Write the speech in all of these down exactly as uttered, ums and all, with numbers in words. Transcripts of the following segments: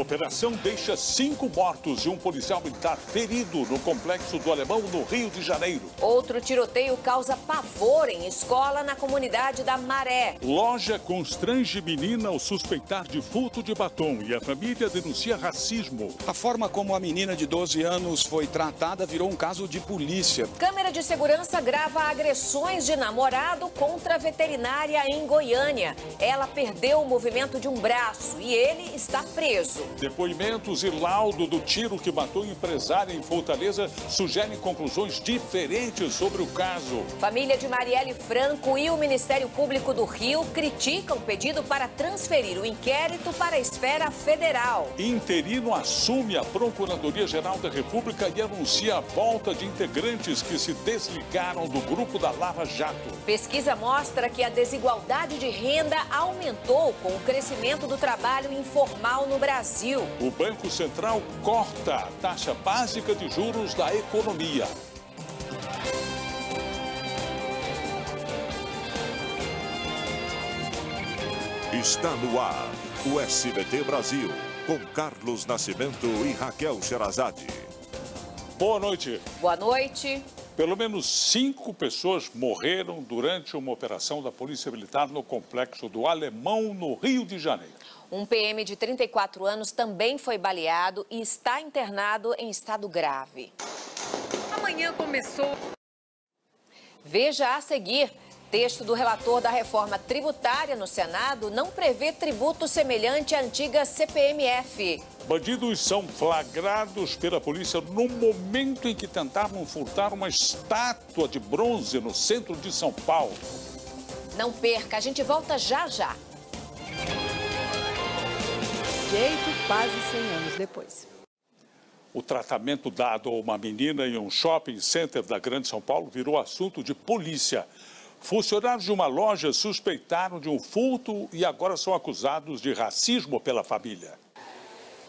Operação deixa cinco mortos e um policial militar ferido no Complexo do Alemão, no Rio de Janeiro. Outro tiroteio causa pavor em escola na comunidade da Maré. Loja constrange menina ao suspeitar de furto de batom e a família denuncia racismo. A forma como a menina de doze anos foi tratada virou um caso de polícia. Câmera de segurança grava agressões de namorado contra a veterinária em Goiânia. Ela perdeu o movimento de um braço e ele está preso. Depoimentos e laudo do tiro que matou um empresário em Fortaleza sugerem conclusões diferentes sobre o caso. Família de Marielle Franco e o Ministério Público do Rio criticam o pedido para transferir o inquérito para a esfera federal. Interino assume a Procuradoria-Geral da República e anuncia a volta de integrantes que se desligaram do grupo da Lava Jato. Pesquisa mostra que a desigualdade de renda aumentou com o crescimento do trabalho informal no Brasil. O Banco Central corta a taxa básica de juros da economia. Está no ar o S B T Brasil, com Carlos Nascimento e Rachel Sheherazade. Boa noite. Boa noite. Pelo menos cinco pessoas morreram durante uma operação da Polícia Militar no Complexo do Alemão, no Rio de Janeiro. Um P M de trinta e quatro anos também foi baleado e está internado em estado grave. Amanhã começou... Veja a seguir. Texto do relator da reforma tributária no Senado não prevê tributo semelhante à antiga C P M F. Bandidos são flagrados pela polícia no momento em que tentavam furtar uma estátua de bronze no centro de São Paulo. Não perca, a gente volta já já. Jeito quase cem anos depois. O tratamento dado a uma menina em um shopping center da Grande São Paulo virou assunto de polícia. Funcionários de uma loja suspeitaram de um furto e agora são acusados de racismo pela família.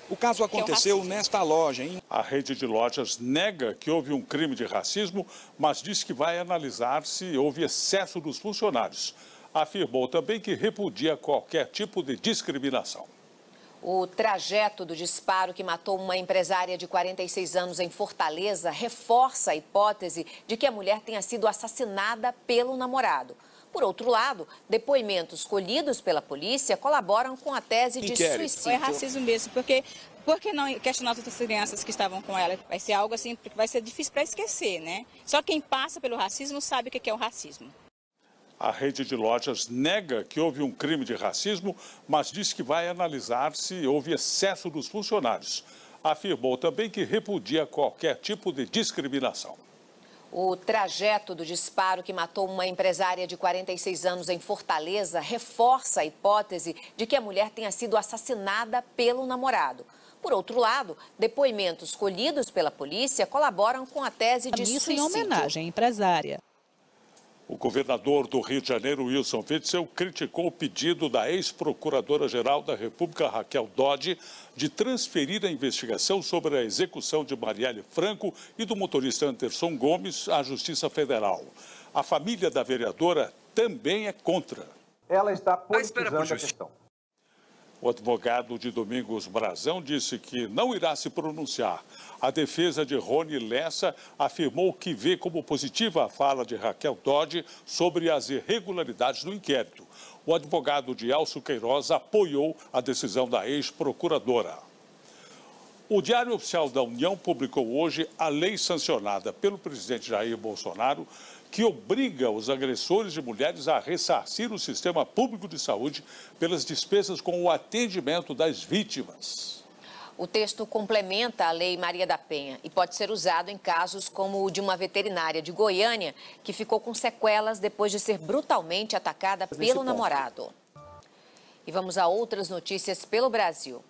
O caso aconteceu nesta loja, hein? A rede de lojas nega que houve um crime de racismo, mas diz que vai analisar se houve excesso dos funcionários. Afirmou também que repudia qualquer tipo de discriminação. O trajeto do disparo que matou uma empresária de quarenta e seis anos em Fortaleza reforça a hipótese de que a mulher tenha sido assassinada pelo namorado. Por outro lado, depoimentos colhidos pela polícia colaboram com a tese de suicídio. É racismo mesmo, porque por que não questionar as outras crianças que estavam com ela? Vai ser algo assim, vai ser difícil para esquecer, né? Só quem passa pelo racismo sabe o que é o racismo. A rede de lojas nega que houve um crime de racismo, mas diz que vai analisar se houve excesso dos funcionários. Afirmou também que repudia qualquer tipo de discriminação. O trajeto do disparo que matou uma empresária de quarenta e seis anos em Fortaleza reforça a hipótese de que a mulher tenha sido assassinada pelo namorado. Por outro lado, depoimentos colhidos pela polícia colaboram com a tese de suicídio. Isso em homenagem à empresária. O governador do Rio de Janeiro, Wilson Witzel, criticou o pedido da ex-procuradora-geral da República, Raquel Dodge, de transferir a investigação sobre a execução de Marielle Franco e do motorista Anderson Gomes à Justiça Federal. A família da vereadora também é contra. Ela está politizando a questão. O advogado de Domingos Brazão disse que não irá se pronunciar. A defesa de Ronnie Lessa afirmou que vê como positiva a fala de Raquel Dodge sobre as irregularidades do inquérito. O advogado de Alceu Queiroz apoiou a decisão da ex-procuradora. O Diário Oficial da União publicou hoje a lei sancionada pelo presidente Jair Bolsonaro, que obriga os agressores de mulheres a ressarcir o sistema público de saúde pelas despesas com o atendimento das vítimas. O texto complementa a Lei Maria da Penha e pode ser usado em casos como o de uma veterinária de Goiânia, que ficou com sequelas depois de ser brutalmente atacada pelo namorado. E vamos a outras notícias pelo Brasil.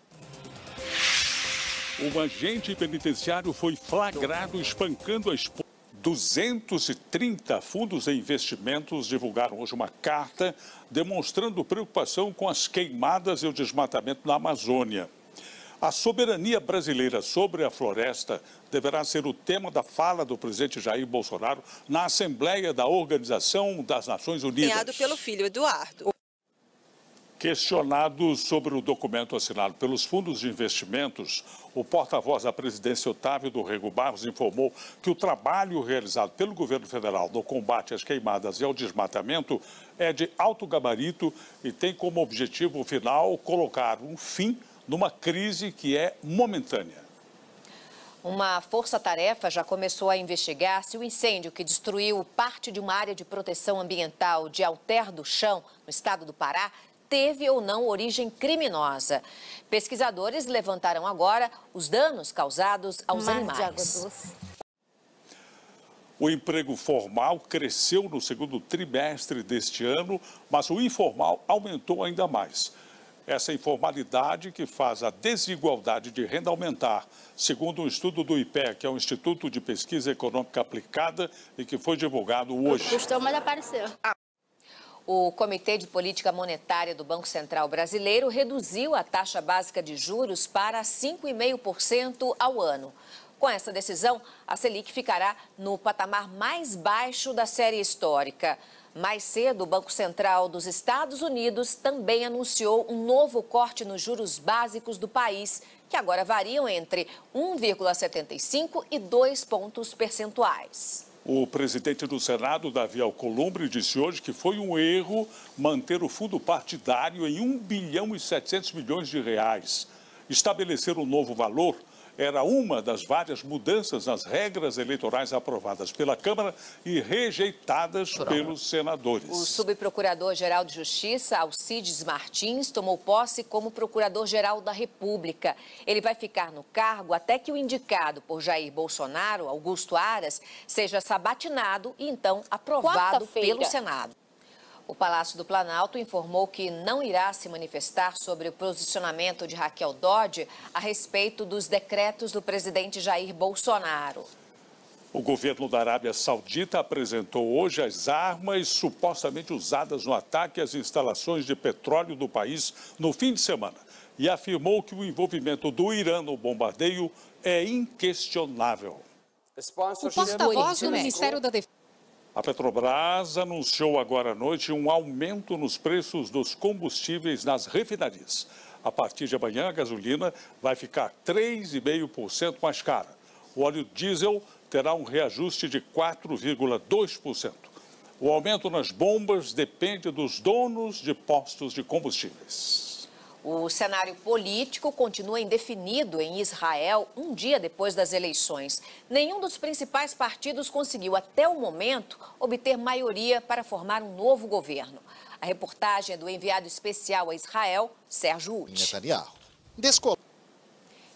Um agente penitenciário foi flagrado espancando a esposa. duzentos e trinta fundos de investimentos divulgaram hoje uma carta demonstrando preocupação com as queimadas e o desmatamento na Amazônia. A soberania brasileira sobre a floresta deverá ser o tema da fala do presidente Jair Bolsonaro na Assembleia da Organização das Nações Unidas. Acompanhado pelo filho Eduardo. Questionado sobre o documento assinado pelos fundos de investimentos, o porta-voz da presidência, Otávio do Rego Barros, informou que o trabalho realizado pelo governo federal no combate às queimadas e ao desmatamento é de alto gabarito e tem como objetivo final colocar um fim numa crise que é momentânea. Uma força-tarefa já começou a investigar se o incêndio que destruiu parte de uma área de proteção ambiental de Alter do Chão, no estado do Pará, teve ou não origem criminosa. Pesquisadores levantaram agora os danos causados aos animais. O emprego formal cresceu no segundo trimestre deste ano, mas o informal aumentou ainda mais. Essa informalidade que faz a desigualdade de renda aumentar, segundo um estudo do I P E C, que é o Instituto de Pesquisa Econômica Aplicada, e que foi divulgado hoje. Custou, mas apareceu. O Comitê de Política Monetária do Banco Central Brasileiro reduziu a taxa básica de juros para cinco vírgula cinco por cento ao ano. Com essa decisão, a Selic ficará no patamar mais baixo da série histórica. Mais cedo, o Banco Central dos Estados Unidos também anunciou um novo corte nos juros básicos do país, que agora variam entre um vírgula setenta e cinco por cento e dois pontos percentuais. O presidente do Senado, Davi Alcolumbre, disse hoje que foi um erro manter o fundo partidário em um bilhão e setecentos milhões de reais. Estabelecer um novo valor era uma das várias mudanças nas regras eleitorais aprovadas pela Câmara e rejeitadas pelos senadores. O subprocurador-geral de Justiça, Alcides Martins, tomou posse como procurador-geral da República. Ele vai ficar no cargo até que o indicado por Jair Bolsonaro, Augusto Aras, seja sabatinado e então aprovado pelo Senado. O Palácio do Planalto informou que não irá se manifestar sobre o posicionamento de Raquel Dodge a respeito dos decretos do presidente Jair Bolsonaro. O governo da Arábia Saudita apresentou hoje as armas supostamente usadas no ataque às instalações de petróleo do país no fim de semana e afirmou que o envolvimento do Irã no bombardeio é inquestionável. O porta-voz do Ministério da Defesa... A Petrobras anunciou agora à noite um aumento nos preços dos combustíveis nas refinarias. A partir de amanhã, a gasolina vai ficar três vírgula cinco por cento mais cara. O óleo diesel terá um reajuste de quatro vírgula dois por cento. O aumento nas bombas depende dos donos de postos de combustíveis. O cenário político continua indefinido em Israel um dia depois das eleições. Nenhum dos principais partidos conseguiu, até o momento, obter maioria para formar um novo governo. A reportagem é do enviado especial a Israel, Sérgio Uts.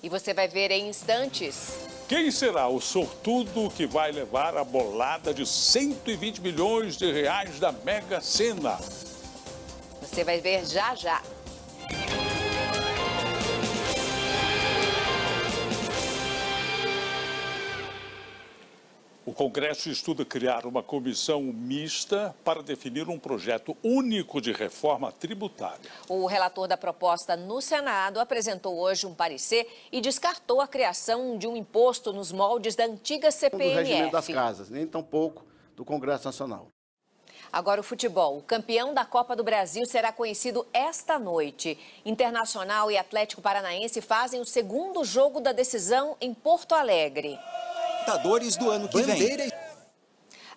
E você vai ver em instantes... Quem será o sortudo que vai levar a bolada de cento e vinte milhões de reais da Mega Sena? Você vai ver já já. O Congresso estuda criar uma comissão mista para definir um projeto único de reforma tributária. O relator da proposta no Senado apresentou hoje um parecer e descartou a criação de um imposto nos moldes da antiga C P M F. Do regimento das casas, nem tampouco do Congresso Nacional. Agora o futebol. O campeão da Copa do Brasil será conhecido esta noite. Internacional e Atlético Paranaense fazem o segundo jogo da decisão em Porto Alegre. Do ano que vem.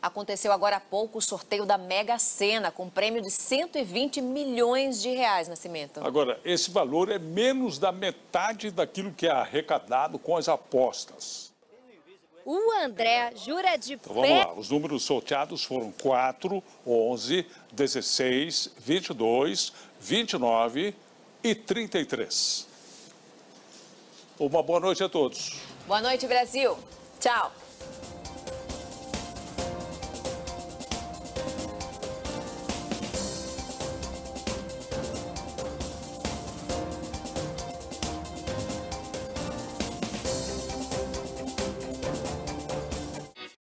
Aconteceu agora há pouco o sorteio da Mega Sena, com prêmio de cento e vinte milhões de reais, Nascimento. Agora, esse valor é menos da metade daquilo que é arrecadado com as apostas. O André jura de pé... Então, vamos lá, os números sorteados foram quatro, onze, dezesseis, vinte e dois, vinte e nove e trinta e três. Uma boa noite a todos. Boa noite, Brasil. Tchau.